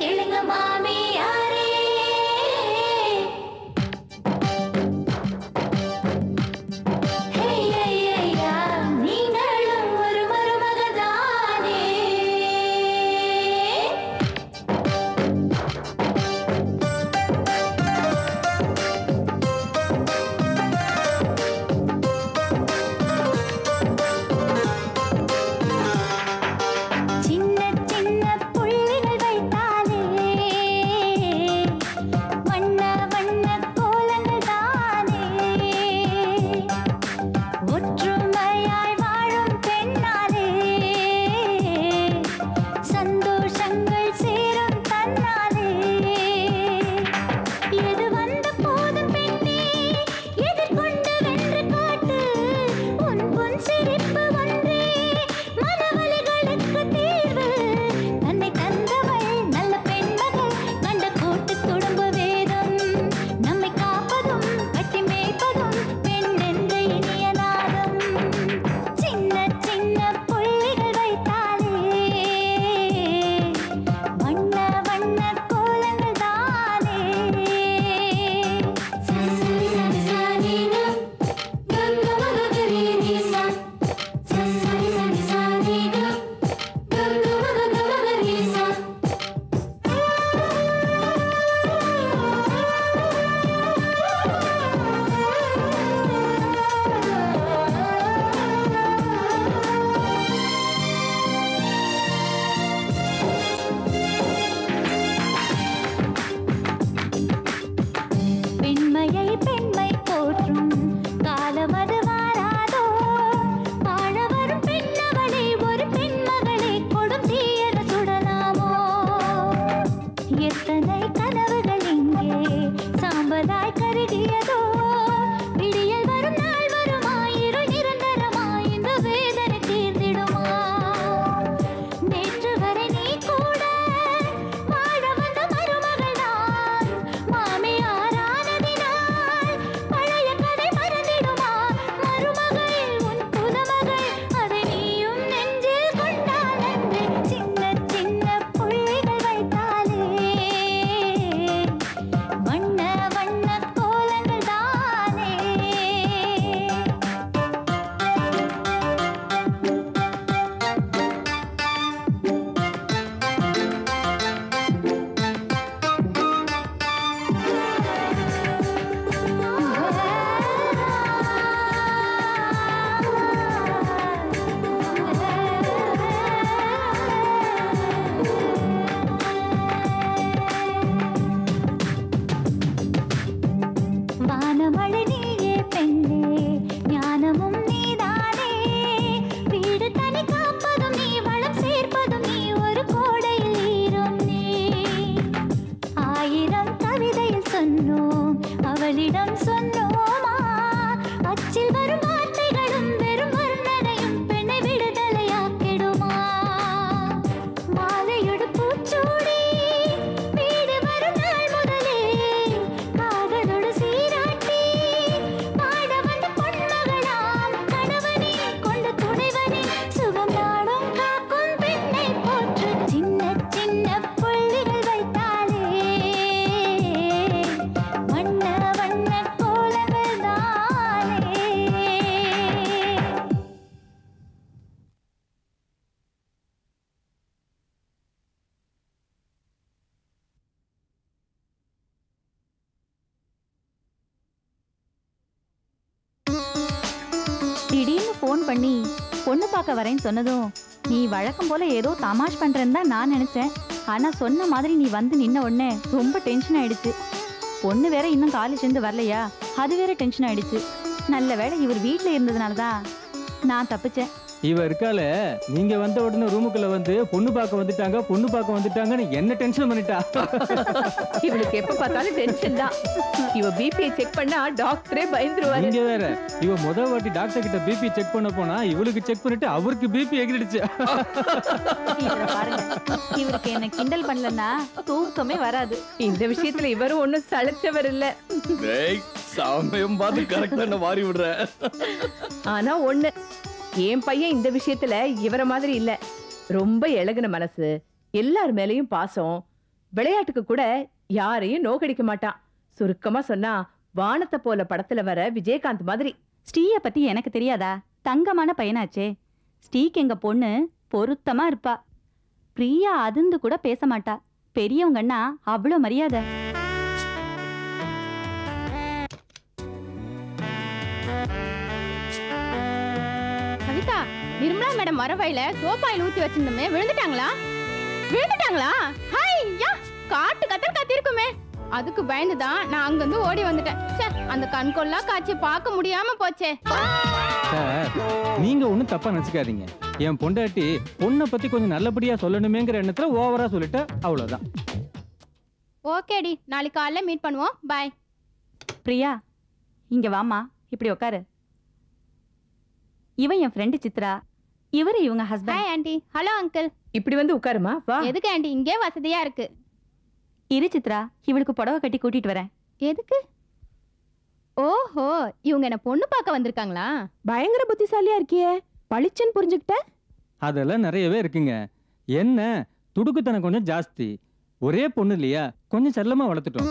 கேளுங்க மாமியாரே. நீங்களும் ஒரு மருமகதானே. சின்ன சின்ன புள்ளிகள் வைத்தாலே வண்ண வண்ண கோலங்கள் தானே. ஒற்றுமையாய் வாழும் பெண்ணாலே சந்தோஷங்கள் சேரும் தன்னாலே. எது வந்த போதும் பெண்ணே எதிர்கொண்டு வென்று காட்டு. உன் பொன் சிரிப்பு ஒன்றே மனவலிகளுக்கு தீர்வு. தன்னை தந்தவள் நல்ல பெண்மகள் கண்ட கூட்டு குடும்ப வேதம். நம்மை காப்பதும் கட்டி மேய்ப்பதும் பெண் என்ற இனிய நாதம். சின்ன சின்ன புள்ளிகள் வைத்தாலே வண்ண வண்ண கோலங்கள் தானே. பெண்மையை பெண்மை போற்றும் காலமது வாராதோ. வாழ வரும் பெண்ணவளை ஒரு பெண்மகளை கொடும் தீயர சுடலாமோ. எத்தனை கனவுகள் இங்கே சாம்பலாய் கருகியதோ. விடியல் வரும் நாள் வருமாயிரு நிரந்தரமாய் இந்த வேதனை தீர்ந்திடுமா. நேற்று வரை நீ கூட வாழ வந்த மருமகள் தான். மாமியாரானதினால் பழைய கதை மறந்திடுமா. மருமகள் உன் புதுமகள் அதை நீயும் நெஞ்சில் கொண்டால் அன்றே. சின்ன சின்ன புள்ளிகள் வைத்தாலே வண்ண வண்ண கோலங்கள் தானே. வானமழை நீயே பெண்ணே ஞானமும் நீதானே. வீடு தனி காப்பதும் நீ வளம் சேர்ப்பதும் நீ ஒரு கோடையில் ஈரும் நீ. ஆயிரம் கவிதையில் சொன்னோம் அவளிடம் சொன்னோமா. அச்சில் வரும் வார்த்தைகளும் வெறும் வர்ணனையும் பெண்ணை விடுதலையாக்கிடுமா. மாலையோடு பூச்சூடி வீடு வரும் நாள் முதலே காதலோடு சீராட்டி வாழ வந்த பொன்மகளாம். கணவனே கொண்ட துணைவனே சுகம் நாடும் காக்கும் பெண்ணை போற்று. சின்ன சின்ன புள்ளிகள் வைத்தாலே வண்ண வண்ண கோலங்கள் தானே. திடீர்னு ஃபோன் பண்ணி பொண்ணு பார்க்க வரேன்னு சொன்னதும் நீ வழக்கம் போல ஏதோ தமாஷ் பண்றேன்னு தான் நான் நினைச்சேன். ஆனா சொன்ன மாதிரி நீ வந்து நின்ன உடனே ரொம்ப டென்ஷன் ஆயிடுச்சு. பொண்ணு வேற இன்னும் காலேஜ் இருந்து வரலையா, அது வேற டென்ஷன் ஆயிடுச்சு. நல்ல வேளை இவர் வீட்டில் இருந்ததுனால தான் நான் தப்பிச்சேன். இவ இருக்கால நீங்க வந்த உடனே ரூமுக்குள்ள வந்து பொண்ணு பார்க்க வந்துட்டாங்க பொண்ணு பார்க்க வந்துட்டாங்கன்னு என்ன டென்ஷன் பண்ணிட்டா. இவளுக்கு எப்ப பார்த்தாலும் டென்ஷன் தான். இவ பிபியை செக் பண்ணா டாக்டரே பயந்துருவாரு. நீங்க வேற இவ முதல் வாட்டி டாக்டர் கிட்ட பிபி செக் பண்ண போனா இவளுக்கு செக் பண்ணிட்டு அவருக்கு பிபி எகிரிடுச்சு. இவரை பாருங்க, இவருக்கு என்ன கிண்டல் பண்ணலன்னா தூக்கமே வராது. இந்த விஷயத்துல இவரும் ஒன்னும் சளைச்சவர் இல்ல. சமயம் பார்த்து கரெக்டா மாறி விடுற. ஆனா ஒண்ணு, என் பையன் இந்த விஷயத்துல இவர மாதிரி இல்ல. ரொம்ப இழகுன மனசு, எல்லார் மேலயும் பாசம், விளையாட்டுக்கு கூட யாரையும் நோக்கடிக்க மாட்டான். சுருக்கமா சொன்னா வானத்தை போல படத்துல வர விஜயகாந்த் மாதிரி. ஸ்ரீய பத்தி எனக்கு தெரியாதா? தங்கமான பையனாச்சே. ஸ்ரீக்கு எங்க பொண்ணு பொருத்தமா இருப்பா. பிரியா அதிர்ந்து கூட பேச மாட்டா. பெரியவங்கன்னா அவ்வளோ மரியாதை. கவிதா, நிர்மலா மேடம் வரவையில சோப்பாயில் ஊத்தி வச்சிருந்தோமே, விழுந்துட்டாங்களா? விழுந்துட்டாங்களா? காட்டு கத்தல் கத்திருக்குமே, அதுக்கு பயந்துதான் நான் அங்கிருந்து ஓடி வந்துட்டேன். அந்த கண்கொள்ளா காட்சி பார்க்க முடியாம போச்சே. நீங்க ஒண்ணும் தப்பா நினைச்சுக்காதீங்க. என் பொண்டாட்டி பொண்ணை பத்தி கொஞ்சம் நல்லபடியா சொல்லணுமேங்கிற எண்ணத்துல ஓவரா சொல்லிட்டேன், அவ்வளவுதான். ஓகேடி, நாளைக்கு காலையில மீட் பண்ணுவோம். பாய். பிரியா இங்க வாமா, இப்படி உட்காரு. இவன் என் ஃப்ரெண்டு சித்ரா, இவரு இவங்க husband. Hi aunty. Hello uncle. இப்படி வந்து உட்காருமா. வா. எதுக்கு ஆண்டி? இங்கே வசதியா இருக்கு. இரு சித்ரா, இவளுக்கு புடவை கட்டி கூட்டிட்டு வரேன். எதுக்கு? ஓஹோ, இவங்க என்ன பொண்ணு பார்க்க வந்திருக்காங்களா? பயங்கர புத்திசாலியா இருக்கியே, பளிச்சன் புரிஞ்சுக்கிட்ட. அதெல்லாம் நிறையவே இருக்குங்க. என்ன துடுக்குத்தனம் கொஞ்சம் ஜாஸ்தி. ஒரே பொண்ணு இல்லையா, கொஞ்சம் செல்லமா வளர்த்துட்டோம்.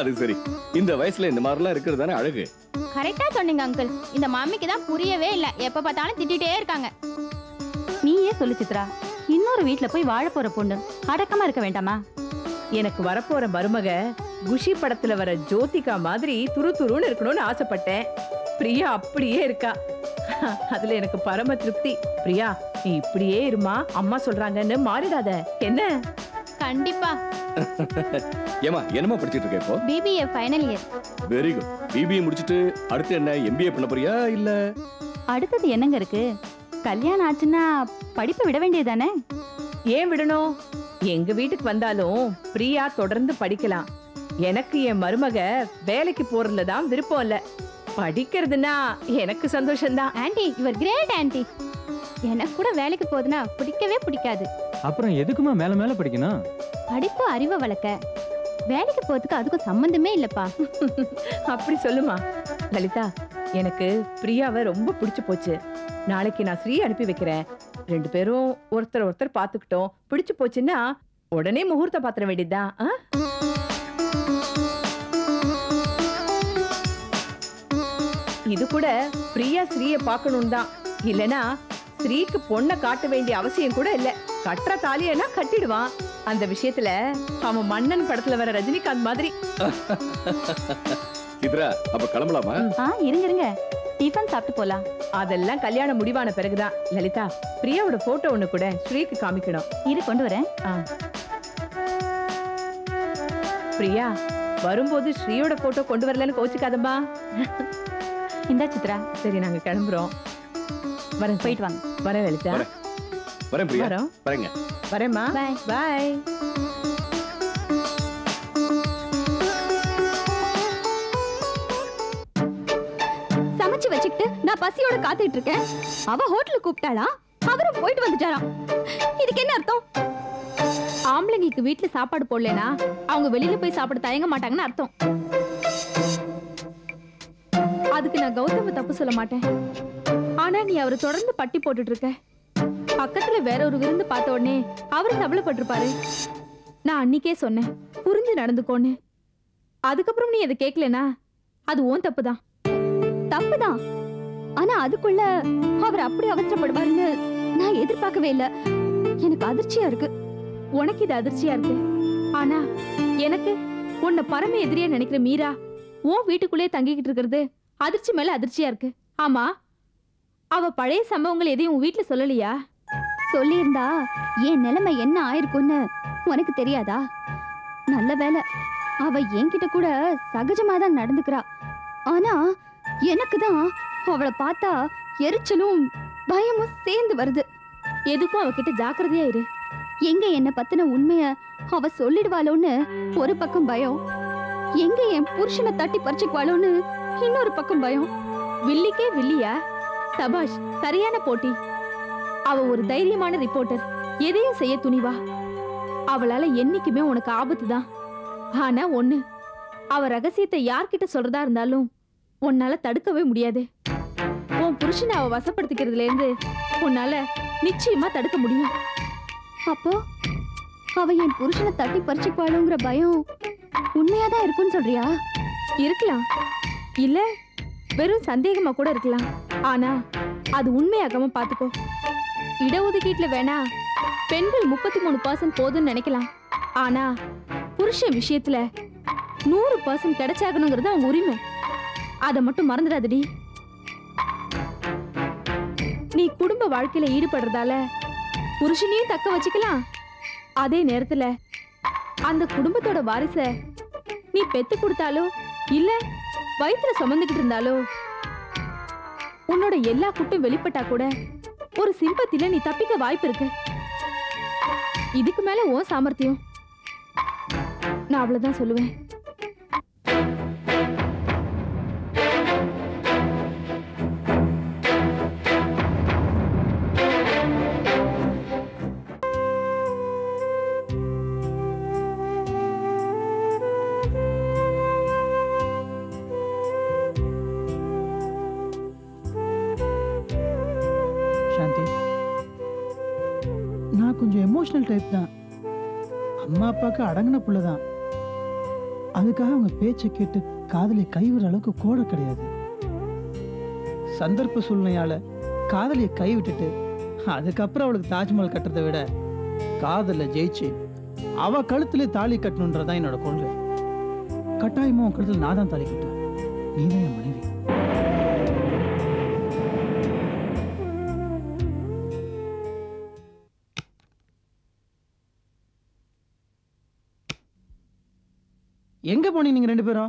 அது சரி, இந்த வயசுல இந்த மாதிரிலாம் இருக்கிறது தானே அழகு. கரெக்டா சொன்னீங்க அங்கிள். இந்த மாமிக்கு தான் புரியவே இல்லை, எப்ப பார்த்தாலும் திட்டிகிட்டே இருக்காங்க. நீயே சொல்லு சித்ரா, இன்னொரு வீட்டுல போய் வாழ போற பொண்ணு அடக்கமா இருக்க வேண்டாமா? எனக்கு வரப்போற மருமக குஷி படத்துல வர ஜோதிகா மாதிரி துரு துருன்னு இருக்கணும்னு ஆசைப்பட்டேன். பிரியா அப்படியே இருக்கா, அதுல எனக்கு பரம திருப்தி. பிரியா நீ இப்படியே இருமா, அம்மா சொல்றாங்கன்னு மாறிடாத. என்ன? கண்டிப்பா. ஏமா என்னமா படிச்சிட்டு இருக்க இப்போ? BBA final year. Very good. BBA முடிச்சிட்டு அடுத்து என்ன, எம்பிஏ பண்ண போறியா இல்ல அடுத்து என்னங்க இருக்கு? கல்யாணம் ஆச்சுன்னா படிப்பை விட வேண்டியதானே? ஏன் விடணும்? எங்க வீட்டுக்கு வந்தாலும் பிரியா தொடர்ந்து படிக்கலாம். எனக்கு என் மருமக வேலைக்கு போறதுல தான் விருப்பம் இல்ல, படிக்கிறதுனா எனக்கு சந்தோஷம்தான். ஆண்டி இவர் கிரேட் ஆண்டி. எனக்கு கூட வேலைக்கு போகுதுன்னா பிடிக்கவே பிடிக்காது. அப்புறம் எதுக்குமா மேல மேல படிக்கணும்? படிப்பு அறிவை வளர்க்க, வேலைக்கு போறதுக்கு அதுக்கும் சம்பந்தமே இல்லப்பா. அப்படி சொல்லுமா. லலிதா, எனக்கு பிரியாவை ரொம்ப பிடிச்சு போச்சு. நாளைக்கு நான் ஸ்ரீ அனுப்பி வைக்கிறேன். ரெண்டு பேரும் ஒருத்தர் ஒருத்தர் பாத்துக்கிட்டோம். பிடிச்சு போச்சுன்னா உடனே முகூர்த்த பாத்திர வேண்டியதுதான். இது கூட பிரியா ஸ்ரீய பாக்கணும் தான், இல்லனா ஸ்ரீக்கு பொண்ணை காட்ட வேண்டிய அவசியம் கூட இல்ல. கட்டுற தாலியனா கட்டிடுவான். அந்த விஷயத்துல அவன் மன்னன் படத்துல வர ரஜினிகாந்த் மாதிரி. அப்ப கிளம்பலாமா? இருங்க இருங்க, டிஃபன் சாப்பிட்டு போலாம். அதெல்லாம் கல்யாணம் முடிவான பிறகுதான். லலிதா, பிரியாவோட போட்டோ ஒண்ணு கூட ஸ்ரீக்கு காமிக்கணும். இரு கொண்டு வரேன். பிரியா வரும்போது ஸ்ரீயோட போட்டோ கொண்டு வரலன்னு கோச்சுக்காதம்மா. இந்தா சித்ரா. சரி, நாங்க கிளம்புறோம். வரேன், போயிட்டு வாங்க. வரேன் லலிதா. வரேன் பிரியா. வரேங்க. வரேம்மா. பாய். பாய். வச்சுக்கிட்டு நான் பசியோட காத்துட்டு இருக்கேன். அவ ஹோட்டலுக்கு கூப்பிட்டாளா, அவரும் போயிட்டு வந்துட்டாரா. இதுக்கு என்ன அர்த்தம்? ஆம்பளைங்களுக்கு வீட்டுல சாப்பாடு போடலனா அவங்க வெளியில போய் சாப்பிட தயங்க மாட்டாங்கன்னு அர்த்தம். அதுக்கு நான் கௌதம தப்பு சொல்ல மாட்டேன். ஆனா நீ அவரை தொடர்ந்து பட்டி போட்டுட்டு இருக்க. பக்கத்துல வேற ஒரு விருந்து பார்த்த உடனே அவரு கவலைப்பட்டிருப்பாரு. நான் அன்னைக்கே சொன்னேன், புரிஞ்சு நடந்துக்கோன்னு. அதுக்கப்புறம் நீ அதை கேட்கலனா அது உன் தப்பு தான். தப்புதான், ஆனா அதுக்குள்ள அவர் அப்படி அவசரப்படுவாருன்னு நான் எதிர்பார்க்கவே இல்லை. எனக்கு அதிர்ச்சியா இருக்கு. உனக்கு இது அதிர்ச்சியா இருக்கு, ஆனா எனக்கு உன்னை பரம எதிரியா நினைக்கிற மீரா உன் வீட்டுக்குள்ளே தங்கிக்கிட்டு இருக்கிறது அதிர்ச்சி மேல அதிர்ச்சியா இருக்கு. ஆமா, அவ பழைய சம்பவங்கள் எதையும் உன் வீட்டுல சொல்லலையா? சொல்லியிருந்தா என் நிலைமை என்ன ஆயிருக்கும்னு உனக்கு தெரியாதா? நல்ல வேலை அவ என்கிட்ட கூட சகஜமாதான் நடந்துக்கிறா. ஆனா எனக்குதான் அவளை பார்த்தா எரிச்சலும் பயமும் சேர்ந்து வருது. எதுக்கும் அவகிட்ட ஜாக்கிரதையா இரு. எங்க என்ன பத்தின உண்மைய அவ சொல்லிடுவாளோன்னு ஒரு பக்கம் பயம், எங்க என் புருஷனை தட்டி பறிச்சுக்குவாளோன்னு இன்னொரு பக்கம் பயம். வில்லிக்கே வில்லியா? சபாஷ், சரியான போட்டி. அவ ஒரு தைரியமான ரிப்போர்ட்டர், எதையும் செய்ய துணிவா. அவளால என்னைக்குமே உனக்கு ஆபத்து தான். ஆனா ஒண்ணு, அவ ரகசியத்தை யார்கிட்ட சொல்றதா இருந்தாலும் உன்னால தடுக்கவே முடியாது. உன் புருஷனை அவ வசப்படுத்திக்கிறதுல இருந்து உன்னால நிச்சயமா தடுக்க முடியும். அப்போ அவ என் புருஷனை தட்டி பறிச்சுக்குவாளுங்கிற பயம் உண்மையாதான் இருக்குன்னு சொல்றியா? இருக்கலாம், இல்ல வெறும் சந்தேகமா கூட இருக்கலாம். ஆனா அது உண்மையாகாம பாத்துக்கோ. இடஒதுக்கீட்டுல வேணா பெண்கள் 33% போதுன்னு நினைக்கலாம். ஆனா புருஷன் விஷயத்துல 100% கிடைச்சாகணுங்கிறது அவங்க உரிமை. அதை மட்டும் மறந்துடாதடி. நீ குடும்ப வாழ்க்கையில ஈடுபடுறதால புருஷனையும் தக்க வச்சுக்கலாம். அதே நேரத்துல அந்த குடும்பத்தோட வாரிச நீ பெத்து கொடுத்தாலோ இல்ல வயிற்றுல சுமந்துக்கிட்டு இருந்தாலோ உன்னோட எல்லா குட்டும் வெளிப்பட்டா கூட ஒரு சிம்பத்தில நீ தப்பிக்க வாய்ப்பு இருக்கு. இதுக்கு மேல ஓ சாமர்த்தியம். நான் அவ்வளவுதான் சொல்லுவேன். டைப் தான், அம்மா அப்பாவுக்கு அடங்கின புள்ளதான். அதுக்காக அவங்க பேச்சை கேட்டு காதலை கைவிற அளவுக்கு கோடை கிடையாது. சந்தர்ப்ப சூழ்நிலையால காதலியை கைவிட்டுட்டு அதுக்கப்புறம் அவளுக்கு தாஜ்மஹால் கட்டுறதை விட காதல ஜெயிச்சு அவ கழுத்துல தாலி கட்டணுன்றதான் என்னோட கொள்கை. கட்டாயமா உன் கழுத்துல நான் தான் தாலி கட்டுறேன், நீதான் என் மனைவி. எங்க போனீங்க நீங்க ரெண்டு பேரும்?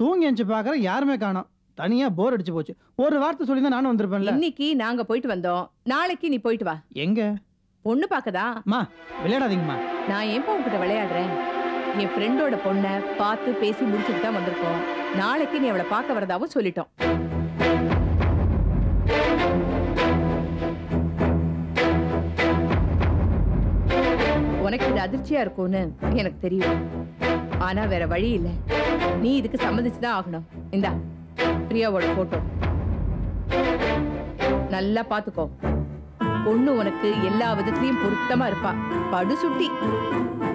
தூங்கி எஞ்சி பாக்குற யாருமே காணோம். தனியா போர் அடிச்சு போச்சு. ஒரு வார்த்தை சொல்லியிருந்தா நானும் வந்திருப்பேன்ல. இன்னைக்கு நாங்க போயிட்டு வந்தோம், நாளைக்கு நீ போயிட்டு வா. எங்க பொண்ணு பாக்கதா? அம்மா விளையாடாதீங்கம்மா. நான் ஏன் உங்ககிட்ட விளையாடுறேன்? என் ஃப்ரெண்டோட பொண்ணை பார்த்து பேசி முடிச்சுட்டு தான் வந்திருக்கோம். நாளைக்கு நீ அவளை பார்க்க வரதாவும் சொல்லிட்டோம். உனக்கு இது அதிர்ச்சியா இருக்கும்னு எனக்கு தெரியும், ஆனா வேற வழி இல்லை. நீ இதுக்கு சம்மதிச்சுதான் ஆகணும். இந்தா பிரியாவோட போட்டோ, நல்லா பாத்துக்கோ. பொண்ணு உனக்கு எல்லா விதத்திலயும் பொருத்தமா இருப்பா, படு சுட்டி.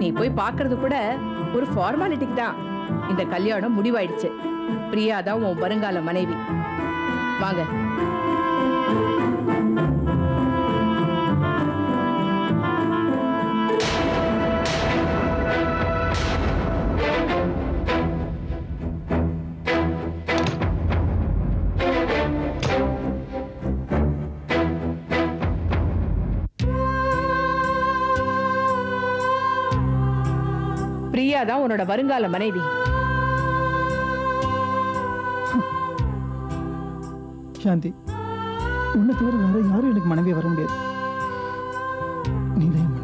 நீ போய் பாக்குறது கூட ஒரு ஃபார்மாலிட்டிக்கு தான். இந்த கல்யாணம் முடிவாயிடுச்சு. பிரியா தான் உன் வருங்கால மனைவி. வாங்க. உன்னோட வருங்கால மனைவி. சாந்தி, உன்னை தவிர வேற யாரும் எனக்கு மனைவி வர முடியாது. நீதான் மனைவி.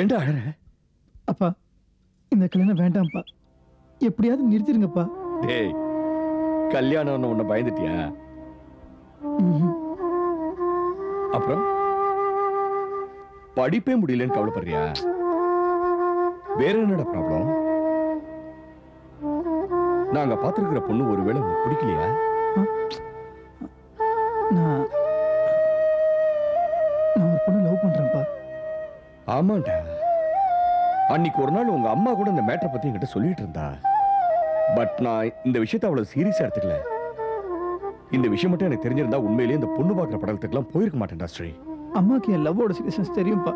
ஏண்டா அழற? அப்பா, இந்த கல்யாணம் வேண்டாம்ப்பா, எப்படியாவது நிறுத்திருங்கப்பா. டேய், கல்யாணம்னு உன்னை பயந்துட்டியா? அப்புறம் படிப்பே முடியலன்னு கவலைப்படுறியா? வேற என்னடா ப்ராப்ளம்? நாங்க பாத்துருக்கிற பொண்ணு ஒருவேளை உனக்கு பிடிக்கலையா? நான் ஒரு பொண்ணு லவ் பண்றேன்ப்பா. ஆமாண்டா, அன்னைக்கு ஒரு நாள் உங்க அம்மா கூட இந்த மேட்டரை பத்தி என்கிட்ட சொல்லிட்டு இருந்தா. பட் நான் இந்த விஷயத்தை அவ்வளவு சீரியஸா எடுத்துக்கல. இந்த விஷயம் மட்டும் எனக்கு தெரிஞ்சிருந்தா உண்மையிலேயே இந்த பொண்ணு பாக்குற படத்துக்குலாம் போயிருக்க மாட்டேன்டா ஸ்ரீ. அம்மாக்கு என் லவ்வோட சீரியஸ்னஸ் தெரியும்பா,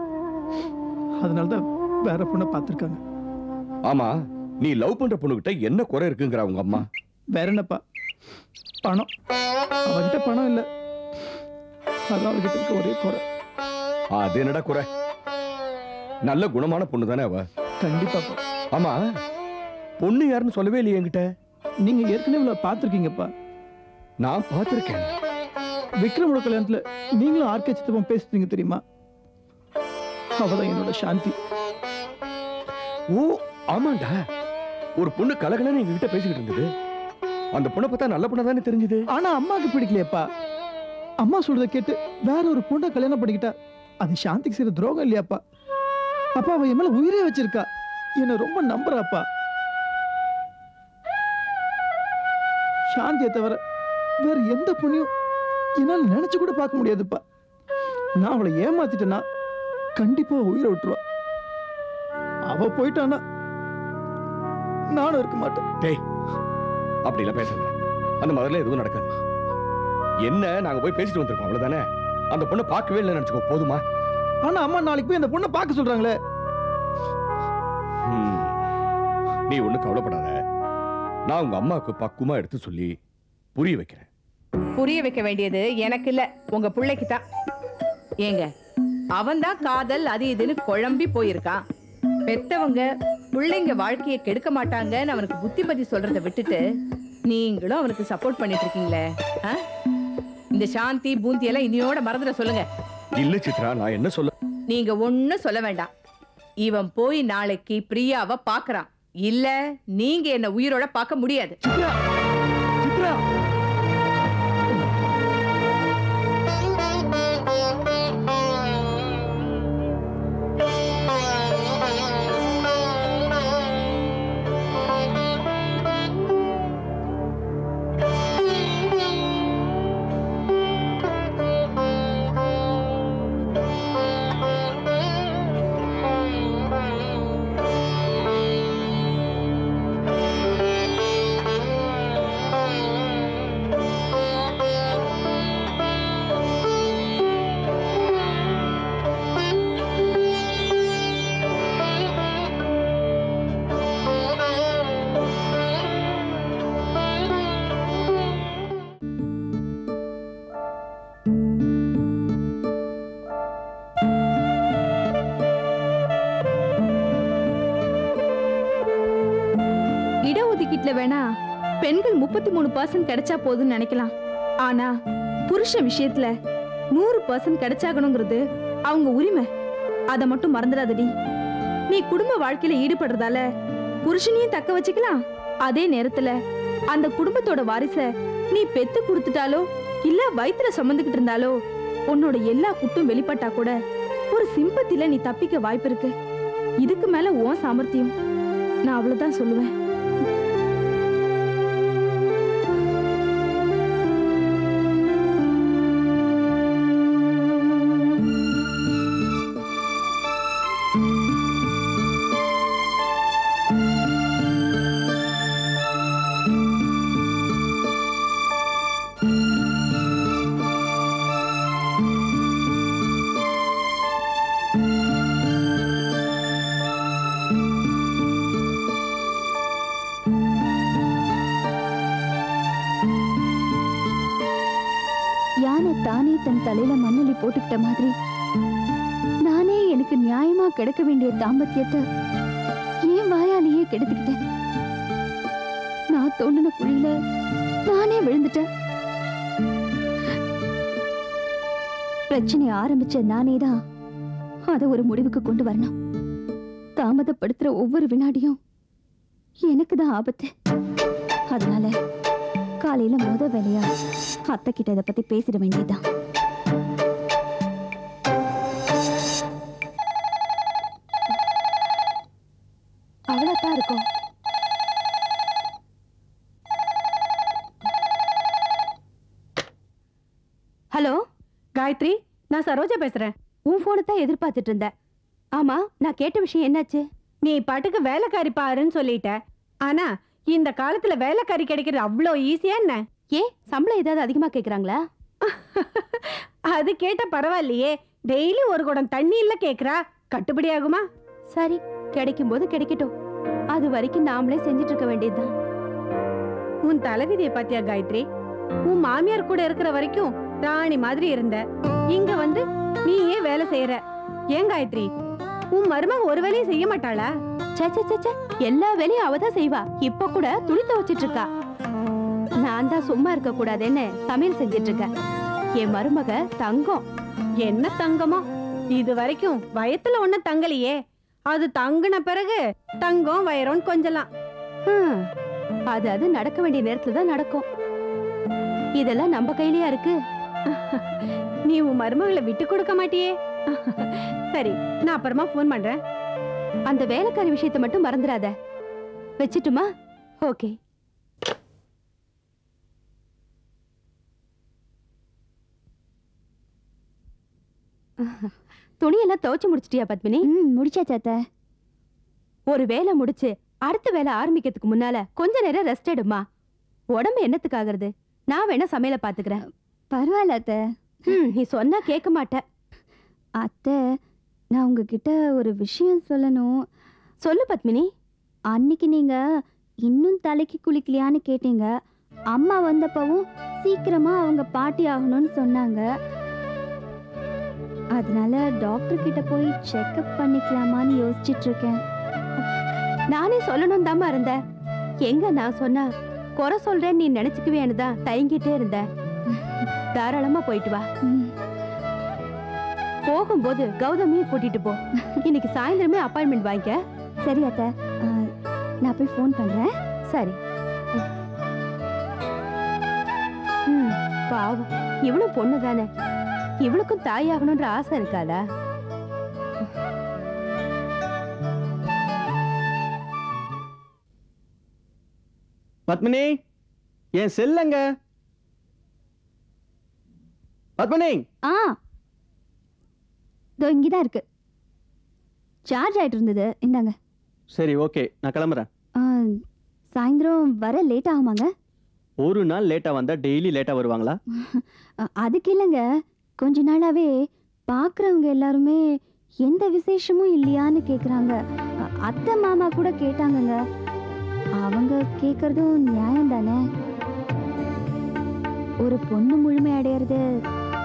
அதனாலதான் வேற பொண்ணை பார்த்துருக்காங்க. ஆமா, நீ லவ் பண்ற பொண்ணுகிட்ட என்ன குறை இருக்குங்கிற உங்க அம்மா? வேற என்னப்பா, பணம். அவகிட்ட பணம் இல்லை, அதான் அவகிட்ட இருக்க ஒரே குறை. அது என்னடா குறை? நல்ல குணமான பொண்ணு தானே அவ? கண்டிப்பாப்பா. ஆமா, பொண்ணு யாருன்னு சொல்லவே இல்லையே என்கிட்ட. நீங்க ஏற்கனவே இவ்வளோ பார்த்துருக்கீங்கப்பா. நான் பார்த்துருக்கேன். விக்ரமோட கல்யாணத்துல நீங்களும் ஆர்கே சித்தப்பா பேசுறீங்க தெரியுமா? அவதான் என்னோட சாந்தி. ஓ ஆமாண்டா, ஒரு பொண்ணு கலகலன்னு எங்க கிட்ட பேசிக்கிட்டு இருந்தது. அந்த பொண்ணை பார்த்தா நல்ல பொண்ணா தானே தெரிஞ்சது. ஆனா அம்மாக்கு பிடிக்கலையப்பா. அம்மா சொல்றத கேட்டு வேற ஒரு பொண்ணை கல்யாணம் பண்ணிக்கிட்டா அது சாந்திக்கு செய்யற துரோகம் இல்லையாப்பா? அப்பா அவ என் மேல உயிரே வச்சிருக்கா, என்ன ரொம்ப நம்புறாப்பா. சாந்தியை தவிர வேற எந்த பொண்ணையும் என்னால நினைச்சு கூட பார்க்க முடியாதுப்பா. நான் அவளை ஏமாத்திட்டேன்னா கண்டிப்பா உயிரை விட்டுருவா. அவ போயிட்டானா நானும் இருக்க மாட்டேன். டேய், அப்படி இல்ல பேசுங்க, அந்த மாதிரில எதுவும் நடக்காது. என்ன நாங்க போய் பேசிட்டு வந்திருக்கோம் அவ்வளவுதானே. அந்த பொண்ணை பார்க்கவே இல்லைன்னு நினைச்சுக்கோ, போதுமா? ஆனா அம்மா நாளைக்கு போய் அந்த பொண்ணை பார்க்க சொல்றாங்களே. நீ ஒண்ணு கவலைப்படாத, நான் உங்க அம்மாவுக்கு பக்குவமா எடுத்து சொல்லி புரிய வைக்கிறேன். புரிய வைக்க வேண்டியது எனக்கு இல்ல, உங்க பிள்ளைக்கு தான். ஏங்க, அவன் தான் காதல் அது இதுன்னு குழம்பி போயிருக்கான். பெத்தவங்க பிள்ளைங்க வாழ்க்கையை கெடுக்க மாட்டாங்கன்னு அவனுக்கு புத்திமதி சொல்றதை விட்டுட்டு நீங்களும் அவனுக்கு சப்போர்ட் பண்ணிட்டு இருக்கீங்களே. இந்த சாந்தி பூந்தி எல்லாம் இனியோட மறந்துட சொல்லுங்க. இல்ல சித்ரா, நான் என்ன சொல்ல, நீங்க ஒன்னும் சொல்ல வேண்டாம். இவன் போய் நாளைக்கு பிரியாவை பாக்குறான் இல்ல, நீங்க என்ன உயிரோட பார்க்க முடியாது. பெண்கள் 33% கிடைச்சா போதுன்னு நினைக்கலாம். ஆனா புருஷ விஷயத்துல 100% கிடைச்சாகணுங்கிறது அவங்க உரிமை. அதை மட்டும் மறந்துடாதடி. நீ குடும்ப வாழ்க்கையில ஈடுபடுறதால புருஷனையும் தக்க வச்சுக்கலாம். அதே நேரத்துல அந்த குடும்பத்தோட வாரிச நீ பெத்து கொடுத்துட்டாலோ இல்ல வயிற்றுல சுமந்துகிட்டு இருந்தாலோ உன்னோட எல்லா குட்டும் வெளிப்பட்டா கூட ஒரு சிம்பத்தில நீ தப்பிக்க வாய்ப்பு இருக்கு. இதுக்கு மேல உன் சாமர்த்தியம். நான் அவ்வளவுதான் சொல்லுவேன். போட்டுக்கிட்ட மாதிரி நானே எனக்கு நியாயமா கிடைக்க வேண்டிய தாம்பத்தியத்தை ஏன் வாயாலேயே கெடுத்துக்கிட்டேன். நான் தோண்டின குழியில நானே விழுந்துட்டேன். பிரச்சனை ஆரம்பிச்ச நானே தான் அதை ஒரு முடிவுக்கு கொண்டு வரணும். தாமதப்படுத்துற ஒவ்வொரு வினாடியும் எனக்கு தான் ஆபத்து. அதனால காலையில முத வேலையா அத்தை கிட்ட இதை பத்தி பேசிட வேண்டியதுதான். ஹலோ காயத்ரி, நான் சரோஜா பேசுறேன். உன் போனை தான் எதிர்பார்த்துட்டு இருந்தேன். ஆமா, நான் கேட்ட விஷயம் என்னாச்சு? நீ பாட்டுக்கு வேலைக்காரி பாருன்னு சொல்லிட்ட. ஆனா இந்த காலத்துல வேலைக்காரி கிடைக்கிறது அவ்வளோ ஈஸியா என்ன? ஏன் சம்பளம் ஏதாவது அதிகமா கேக்குறாங்களா? அது கேட்ட பரவாயில்லையே, டெய்லி ஒரு குடம் தண்ணி இல்ல கேக்குறா, கட்டுப்படி ஆகுமா? சரி, கிடைக்கும் போது கிடைக்கட்டும். அது வரைக்கும் நாமளே செஞ்சிட்டு இருக்க வேண்டியதுதான். உன் தலைவிதியை பாத்தியா காயத்ரி? உன் மாமியார் கூட இருக்கிற வரைக்கும் ராணி மாதிரி இருந்த, இங்க வந்து நீ ஏன் வேலை செய்யற? ஏன் காயத்ரி, உன் மருமக ஒரு வேலையும் செய்ய மாட்டாளா? எல்லா வேலையும் அவதான் செய்வா. இப்ப கூட துணி துவைச்சிட்டு இருக்கா. நான் தான் சும்மா இருக்க கூடாதுன்னு சமையல் செஞ்சிட்டு இருக்கேன். என் மருமக தங்கம். என்ன தங்கமோ? இது வரைக்கும் வயத்துல ஒண்ணு தங்கலையே. அது தங்கின பிறகு தங்கம் வயிறோன்னு கொஞ்சலாம். அது அது நடக்க வேண்டிய நேரத்துல தான் நடக்கும். இதெல்லாம் நம்ம கையிலயா இருக்கு? நீ உன் மருமகளை விட்டு கொடுக்க மாட்டியே. சரி, நான் அப்புறமா போன் பண்றேன். அந்த வேலைக்காரி விஷயத்தை மட்டும் மறந்துடாத. வச்சிட்டுமா? ஓகே. துணியெல்லாம் துவைச்சு முடிச்சிட்டியா பத்மினி? முடிச்சாச்சாத்தா. ஒரு வேலை முடிச்சு அடுத்த வேலை ஆரம்பிக்கிறதுக்கு முன்னால கொஞ்ச நேரம் ரெஸ்ட் எடுமா. உடம்பு என்னத்துக்காகிறது? நான் வேணா சமையல பாத்துக்கிறேன். பரவாயில்ல அத்தை. நீ சொன்னா கேட்க மாட்ட. அத்தை, நான் உங்ககிட்ட ஒரு விஷயம் சொல்லணும். சொல்லு பத்மினி. அன்னைக்கு நீங்க இன்னும் தலைக்கு குளிக்கலையான்னு கேட்டீங்க. அம்மா வந்தப்பவும் சீக்கிரமா அவங்க பாட்டி ஆகணும்னு சொன்னாங்க. அதனால டாக்டர் கிட்ட போய் செக்அப் பண்ணிக்கலாமான்னு யோசிச்சுட்டு இருக்கேன். நானே சொல்லணும் தாமா இருந்தேன். எங்க நான் சொன்னா குறை சொல்றேன் நீ நினைச்சுக்குவேன்னு தான் தயங்கிட்டே இருந்த. தாராளமா போயிட்டு வா. போகும்போது கௌதமியை கூட்டிட்டு போ. இன்னைக்கு சாயந்தரமே அப்பாயின்மெண்ட் வாங்க. சரி அத்தை, நான் போய் ஃபோன் பண்றேன். சரி. பாவம், இவளும் பொண்ணு தானே. இவளுக்கும் தாயாகணும்ன்ற ஆசை இருக்காதா? பத்மினி, என் செல்லங்க. பத்மினி. இதோ இங்கதான் இருக்கு. சார்ஜ் ஆயிட்டு இருந்தது, இந்தாங்க. சரி, ஓகே, நான் கிளம்புறேன். சாயந்தரம் வர லேட் ஆகுமாங்க? ஒரு நாள் லேட்டா வந்தா டெய்லி லேட்டா வருவாங்களா? அதுக்கு இல்லைங்க, கொஞ்ச நாளாவே பாக்குறவங்க எல்லாருமே எந்த விசேஷமும் இல்லையான்னு கேக்குறாங்க. அத்தை மாமா கூட கேட்டாங்கங்க. அவங்க கேக்குறதும் நியாயம் தானே. ஒரு பொண்ணு முழுமை அடையிறது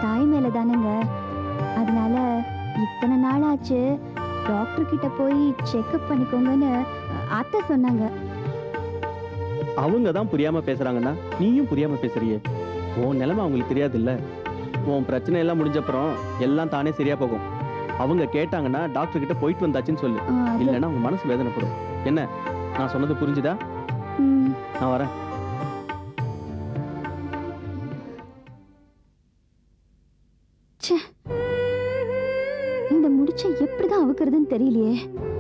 தாய் மேல தானேங்க. அதனால இத்தனை நாள் ஆச்சு, டாக்டர் கிட்ட போய் செக்அப் பண்ணிக்கோங்கன்னு அத்தை சொன்னாங்க. அவங்க தான் புரியாம பேசுறாங்கன்னா நீயும் புரியாம பேசுறியே. உன் நிலைமை அவங்களுக்கு தெரியாது இல்ல. உன் பிரச்சனை எல்லாம் முடிஞ்சப்புறம் எல்லாம் தானே சரியா போகும். அவங்க கேட்டாங்கன்னா டாக்டர் கிட்ட போயிட்டு வந்தாச்சுன்னு சொல்லு. இல்லைன்னா அவங்க மனசு வேதனைப்படும். என்ன நான் சொன்னது புரிஞ்சுதா? நான் வரேன். இந்த முடிச்ச எப்படிதான் அவுக்குறதுன்னு தெரியலையே.